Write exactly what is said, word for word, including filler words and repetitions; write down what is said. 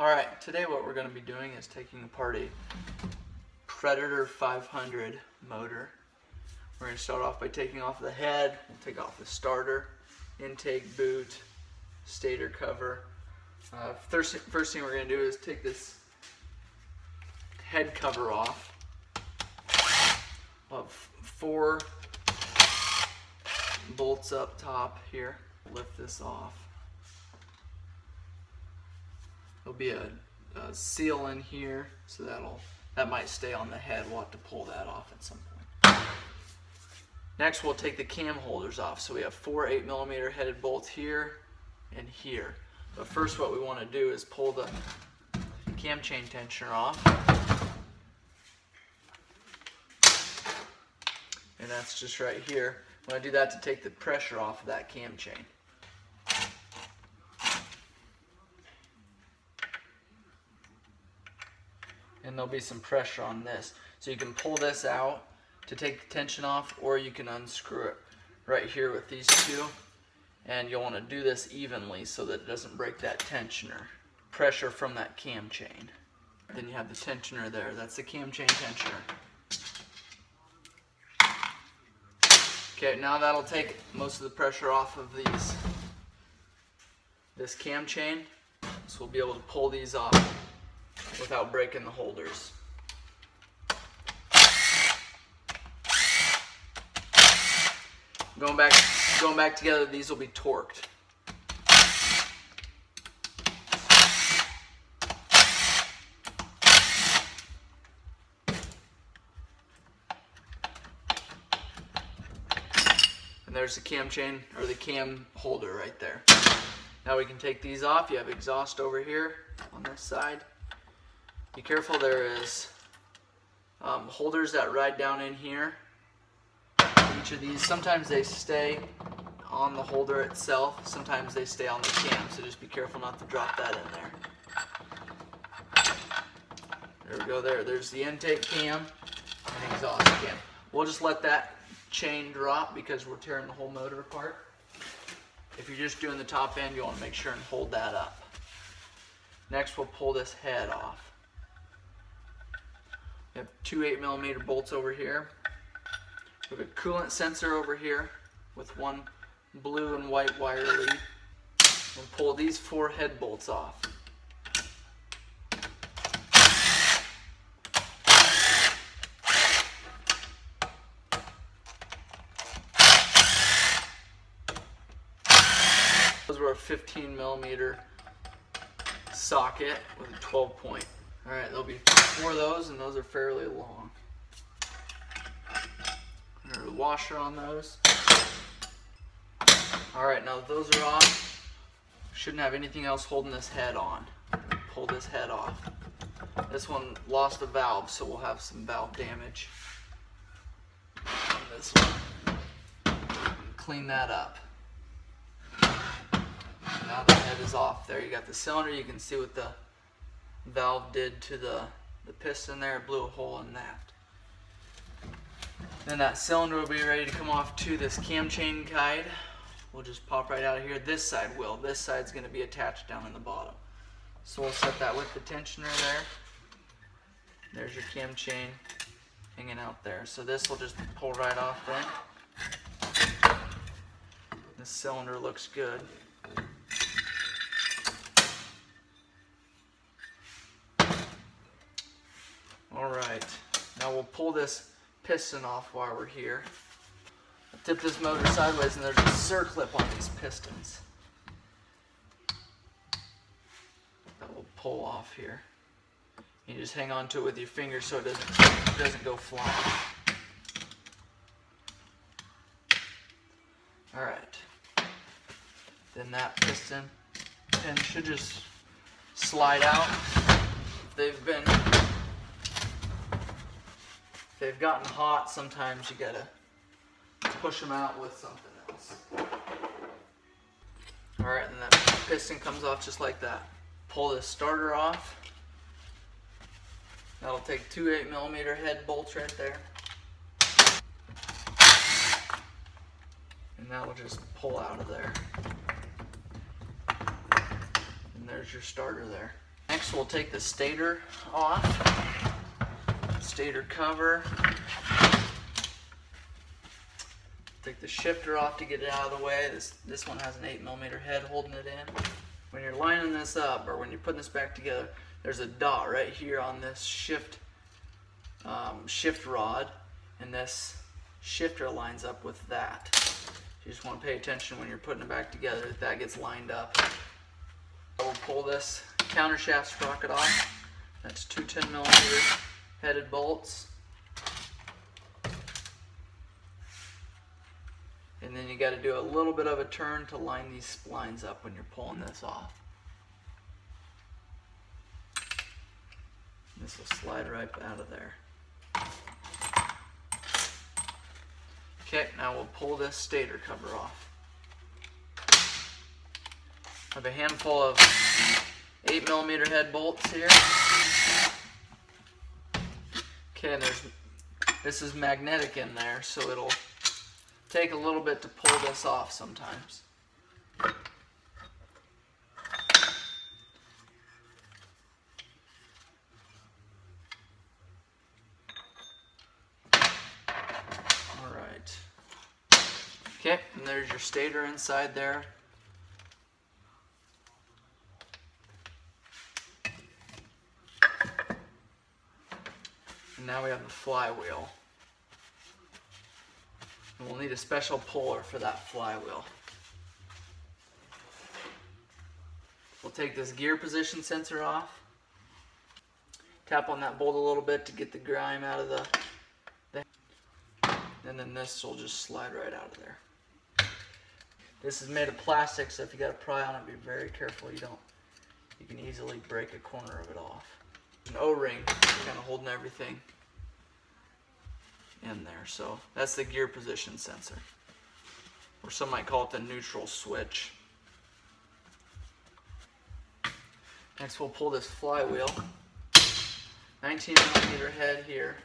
Alright, today what we're going to be doing is taking apart a Predator five hundred motor. We're going to start off by taking off the head, take off the starter, intake boot, stator cover. Uh, first, first thing we're going to do is take this head cover off. We'll have four bolts up top here. Lift this off. There'll be a, a seal in here, so that'll that might stay on the head. We'll have to pull that off at some point. Next, we'll take the cam holders off. So we have four eight millimeter headed bolts here and here. But first, what we want to do is pull the cam chain tensioner off. And that's just right here. I'm going to do that to take the pressure off of that cam chain. And there'll be some pressure on this. So you can pull this out to take the tension off, or you can unscrew it right here with these two. And you'll want to do this evenly so that it doesn't break that tensioner. Pressure from that cam chain. Then you have the tensioner there. That's the cam chain tensioner. Okay, now that'll take most of the pressure off of these. This cam chain. So we'll be able to pull these off without breaking the holders. Going back, going back together, these will be torqued. And there's the cam chain, or the cam holder right there. Now we can take these off. You have exhaust over here on this side. Be careful, there is um, holders that ride down in here. Each of these, sometimes they stay on the holder itself, sometimes they stay on the cam, so just be careful not to drop that in there. There we go there. There's the intake cam and exhaust cam. We'll just let that chain drop because we're tearing the whole motor apart. If you're just doing the top end, you want to make sure and hold that up. Next, we'll pull this head off. We have two eight millimeter bolts over here. We have a coolant sensor over here with one blue and white wire lead. We'll pull these four head bolts off. Those were a fifteen millimeter socket with a twelve point. Alright, there'll be four of those, and those are fairly long. There's a washer on those. Alright, now that those are off, shouldn't have anything else holding this head on. Pull this head off. This one lost a valve, so we'll have some valve damage on this one. Clean that up. Now the head is off there. You got the cylinder, you can see what the valve did to the, the piston there, blew a hole in that. Then that cylinder will be ready to come off to this cam chain guide. We'll just pop right out of here. This side will. This side's going to be attached down in the bottom. So we'll set that with the tensioner there. There's your cam chain hanging out there. So this will just pull right off then. This cylinder looks good. Alright, now we'll pull this piston off while we're here. I'll tip this motor sideways, and there's a circlip on these pistons that will pull off here. You just hang on to it with your finger so it doesn't, doesn't go flying. Alright, then that piston pin should just slide out. They've been If they've gotten hot, sometimes you gotta push them out with something else. Alright, and that piston comes off just like that. Pull this starter off. That'll take two eight millimeter head bolts right there. And that'll just pull out of there. And there's your starter there. Next, we'll take the stator off, stator cover. Take the shifter off to get it out of the way. This, this one has an eight millimeter head holding it in. When you're lining this up, or when you're putting this back together, there's a dot right here on this shift um, shift rod, and this shifter lines up with that. You just want to pay attention when you're putting it back together that that gets lined up. We'll pull this countershaft sprocket off. That's two ten millimeter headed bolts. And then you got to do a little bit of a turn to line these splines up when you're pulling this off. This will slide right out of there. Okay, now we'll pull this stator cover off. I have a handful of eight millimeter head bolts here. Okay, and there's, this is magnetic in there, so it'll take a little bit to pull this off sometimes. Alright. Okay, and there's your stator inside there. And now we have the flywheel. We'll need a special puller for that flywheel. We'll take this gear position sensor off. Tap on that bolt a little bit to get the grime out of the, the and then this will just slide right out of there. This is made of plastic, so if you got a pry on it, be very careful. You don't, you can easily break a corner of it off. An O-ring kind of holding everything in there, so that's the gear position sensor, or some might call it the neutral switch. Next, we'll pull this flywheel, nineteen millimeter head here.